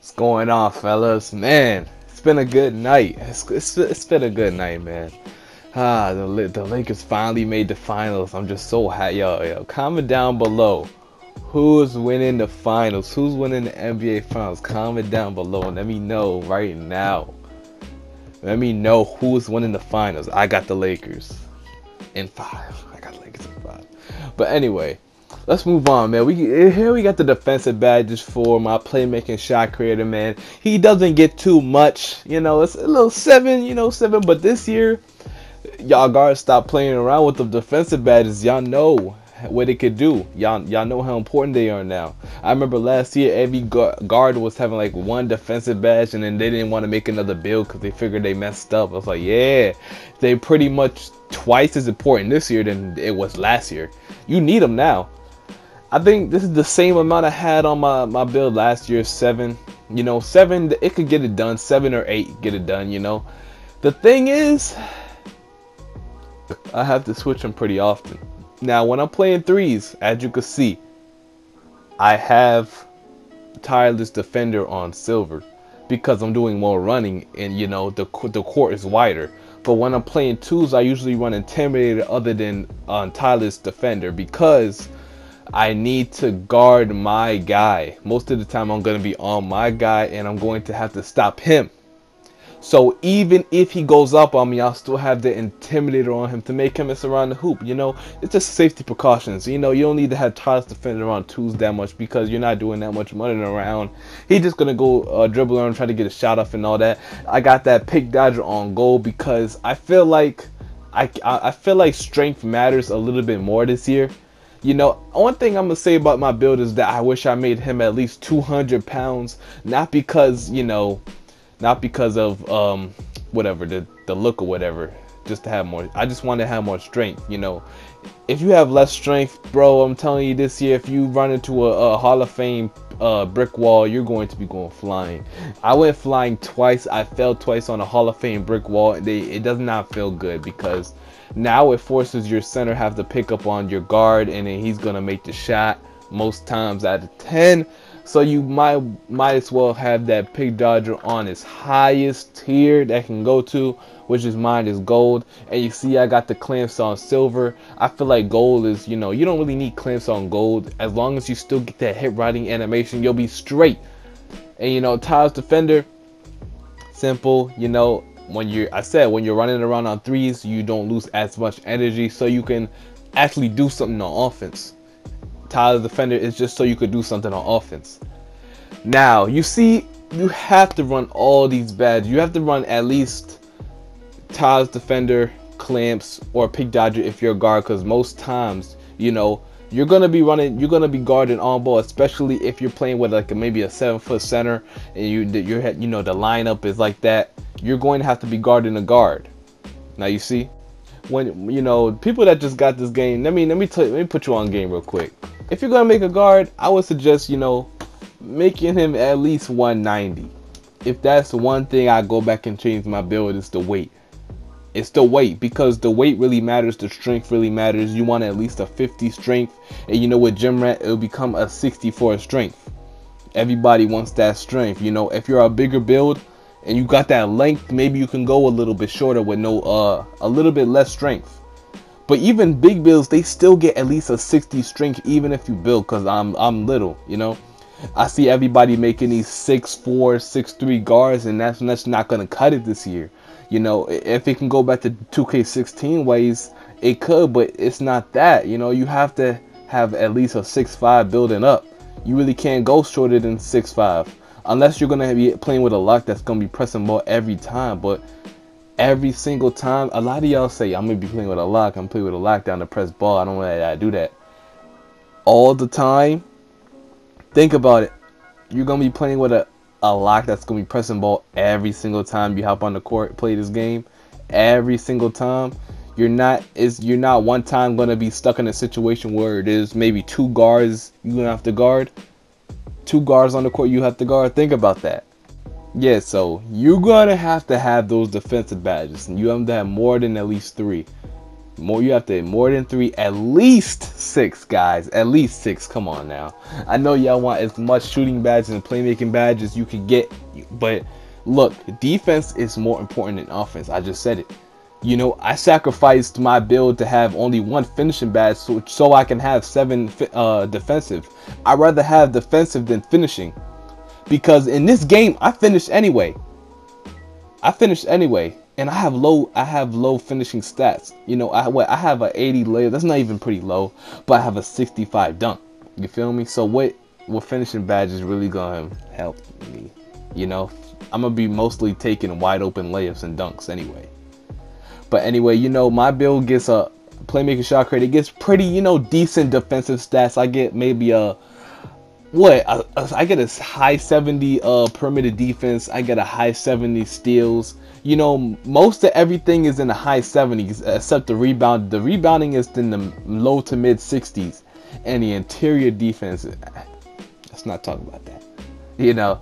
What's going on, fellas? Man, it's been a good night. It's been a good night, man. The Lakers finally made the finals. I'm just so happy. Yo, comment down below who's winning the finals, who's winning the NBA finals. Comment down below and let me know right now. Let me know who's winning the finals. I got the Lakers in 5. I got the Lakers in 5. But anyway, let's move on, man. Here we got the defensive badges for my playmaking shot creator, man. He doesn't get too much, you know. It's a little 7, you know, 7. But this year, y'all guards stop playing around with the defensive badges. Y'all know what it could do. Y'all know how important they are now. I remember last year every guard was having like one defensive badge, and then they didn't want to make another build because they figured they messed up. I was like, yeah, they pretty much twice as important this year than it was last year. You need them now. I think this is the same amount I had on my build last year, 7. You know, 7, it could get it done. 7 or 8, get it done, you know. The thing is, I have to switch them pretty often. Now, when I'm playing 3s, as you can see, I have Tireless Defender on silver because I'm doing more running and, you know, the court is wider. But when I'm playing 2s, I usually run Intimidator other than on Tireless Defender because I need to guard my guy. Most of the time I'm going to be on my guy and I'm going to have to stop him. So even if he goes up on me, I'll still have the Intimidator on him to make him miss around the hoop. You know, it's just safety precautions. You know, you don't need to have Tireless Defender on 2s that much because you're not doing that much running around. He's just going to go dribble around, try to get a shot off and all that. I got that Pick Dodger on goal because I feel like strength matters a little bit more this year. You know, one thing I'm going to say about my build is that I wish I made him at least 200 pounds. Not because, you know, not because of, whatever, the look or whatever. Just to have more. I just want to have more strength, you know. If you have less strength, bro, I'm telling you this year, if you run into a Hall of Fame brick wall, you're going to be going flying. I went flying twice. I fell twice on a Hall of Fame brick wall. It does not feel good because now it forces your center have to pick up on your guard, and then he's gonna make the shot most times out of 10. So you might as well have that Pick Dodger on its highest tier that can go to, which is mine is gold. And you see I got the clamps on silver. I feel like gold is, you know, you don't really need clamps on gold. As long as you still get that hit riding animation, you'll be straight. And you know, Tireless Defender, simple, you know. When you're running around on 3s, you don't lose as much energy, so you can actually do something on offense. Tireless Defender is just so you could do something on offense. Now, you see, you have to run all these badges. You have to run at least Tireless Defender, clamps, or Pick Dodger if you're a guard, because most times, you know, you're gonna be guarding on ball, especially if you're playing with like maybe a 7-foot center and you know the lineup is like that. You're going to have to be guarding a guard. Now you see, when you know people that just got this game. Let me put you on game real quick. If you're gonna make a guard, I would suggest, you know, making him at least 190. If that's one thing I go back and change my build, is the weight. It's the weight, because the weight really matters. The strength really matters. You want at least a 50 strength, and you know with Gym Rat, it'll become a 64 strength. Everybody wants that strength. You know, if you're a bigger build and you got that length, maybe you can go a little bit shorter with no a little bit less strength. But even big builds, they still get at least a 60 strength, even if you build, because I'm little, you know. I see everybody making these 6'4", 6'3" guards, and that's not gonna cut it this year. You know, if it can go back to 2K16 ways, it could, but it's not that. You know, you have to have at least a 6'5" building up. You really can't go shorter than 6'5", unless you're gonna be playing with a lock that's gonna be pressing ball every time. But every single time, a lot of y'all say I'm gonna be playing with a lock. I'm playing with a lock down to press ball. I don't want to do that all the time. Think about it. You're gonna be playing with a lock that's gonna be pressing ball every single time you hop on the court, play this game. Every single time, you're not one time gonna be stuck in a situation where there's maybe 2 guards you're gonna have to guard. 2 guards on the court you have to guard. Think about that. Yeah, so you're gonna have to have those defensive badges, and you have to have more than at least 3. More, you have to more than three, at least six, guys. At least six. Come on now. I know y'all want as much shooting badges and playmaking badges you can get, but look, defense is more important than offense. I just said it. You know, I sacrificed my build to have only one finishing badge so I can have seven defensive. I'd rather have defensive than finishing, because in this game I finish anyway. I finish anyway. And I have low finishing stats. You know, I have an 80 layup. That's not even pretty low, but I have a 65 dunk. You feel me? So what finishing badge is really gonna help me? You know, I'm gonna be mostly taking wide open layups and dunks anyway. But anyway, you know, my build gets a playmaking shot creator. It gets pretty, you know, decent defensive stats. I get maybe I get a high 70 perimeter defense. I get a high 70 steals. You know, most of everything is in the high 70s except the rebound. The rebounding is in the low to mid 60s, and the interior defense, let's not talk about that. You know,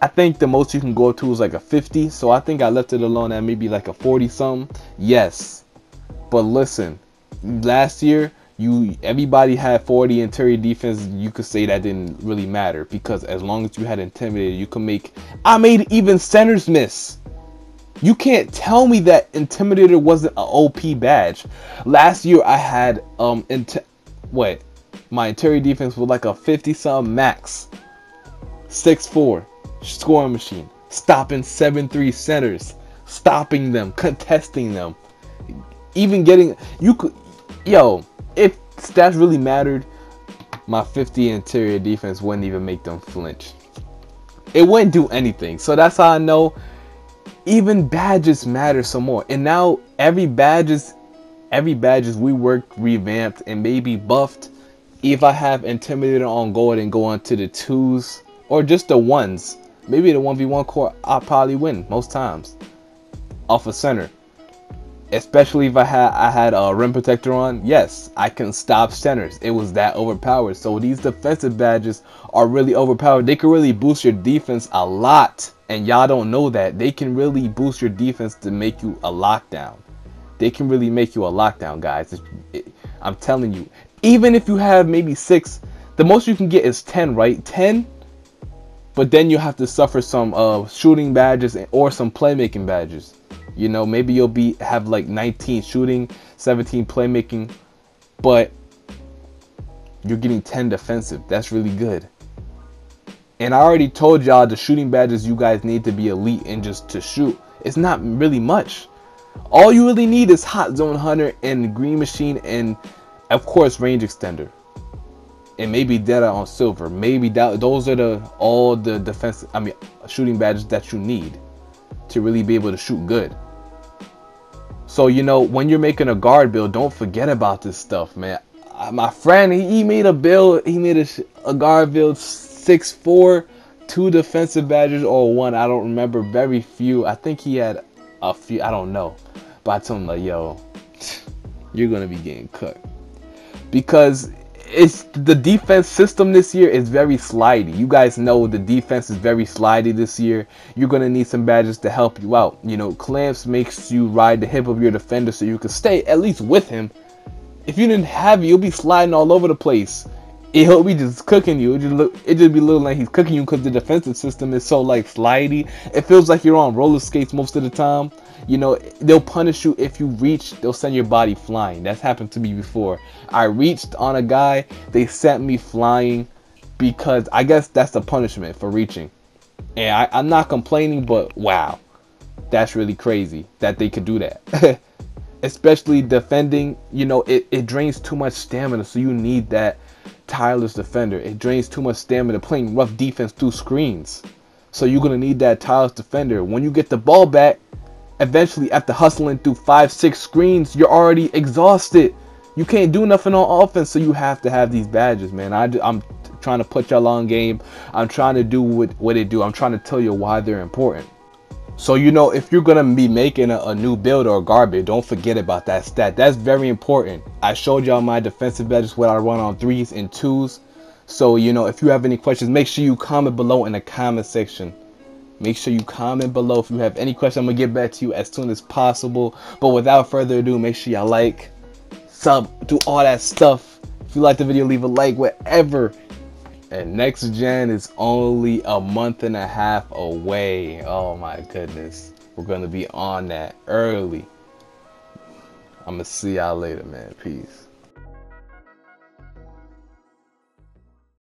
I think the most you can go to is like a 50, so I think I left it alone at maybe like a 40 something. Yes, but listen, last year everybody had 40 interior defense. You could say that didn't really matter, because as long as you had intimidated, you could make. I made even centers miss. You can't tell me that Intimidator wasn't an OP badge. Last year I had my interior defense was like a 50-some max. 6'4", scoring machine, stopping 7'3" centers, stopping them, contesting them, even getting if stats really mattered, my 50 interior defense wouldn't even make them flinch. It wouldn't do anything. So that's how I know. Even badges matter some more, and now every badges we work revamped and maybe buffed. If I have Intimidator on gold and go on to the 2s or just the 1s, maybe the 1v1 core, I'll probably win most times off a center, especially if I had a rim protector on. Yes, I can stop centers. It was that overpowered. So these defensive badges are really overpowered. They can really boost your defense a lot. And y'all don't know that. They can really boost your defense to make you a lockdown. They can really make you a lockdown, guys. I'm telling you. Even if you have maybe 6, the most you can get is 10, right? 10, but then you have to suffer some shooting badges or some playmaking badges. You know, maybe you'll have like 19 shooting, 17 playmaking, but you're getting 10 defensive. That's really good. And I already told y'all the shooting badges you guys need to be elite and just to shoot. It's not really much. All you really need is Hot Zone Hunter and Green Machine and, of course, Range Extender. And maybe Deadeye on Silver. Maybe those are all the defense. I mean, shooting badges that you need to really be able to shoot good. So, you know, when you're making a guard build, don't forget about this stuff, man. My friend, he made a build. He made a guard build. 6'4", 2 defensive badges or 1. I don't remember. Very few. I think he had a few. I don't know. But I told him, like, yo, you're going to be getting cooked. Because the defense system this year is very slidey. You guys know the defense is very slidey this year. You're going to need some badges to help you out. You know, clamps makes you ride the hip of your defender so you can stay at least with him. If you didn't have it, you'll be sliding all over the place. He'll be just cooking you. It just be looking like he's cooking you because the defensive system is so like slidey. It feels like you're on roller skates most of the time. You know, they'll punish you if you reach. They'll send your body flying. That's happened to me before. I reached on a guy. They sent me flying because I guess that's the punishment for reaching. And I'm not complaining, but wow, that's really crazy that they could do that. Especially defending. You know, it drains too much stamina, so you need that. Tireless defender. It drains too much stamina playing rough defense through screens, so you're gonna need that tireless defender. When you get the ball back eventually after hustling through 5-6 screens, you're already exhausted. You can't do nothing on offense, so you have to have these badges, man. I'm trying to put y'all on game. I'm trying to do what they do. I'm trying to tell you why they're important. So, you know, if you're going to be making a new build or a guard build, don't forget about that stat. That's very important. I showed y'all my defensive badges, what I run on 3s and 2s. So, you know, if you have any questions, make sure you comment below in the comment section. Make sure you comment below if you have any questions. I'm going to get back to you as soon as possible. But without further ado, make sure y'all like, sub, do all that stuff. If you like the video, leave a like, whatever. And next gen is only a month and a half away. Oh my goodness. We're going to be on that early. I'm going to see y'all later, man. Peace.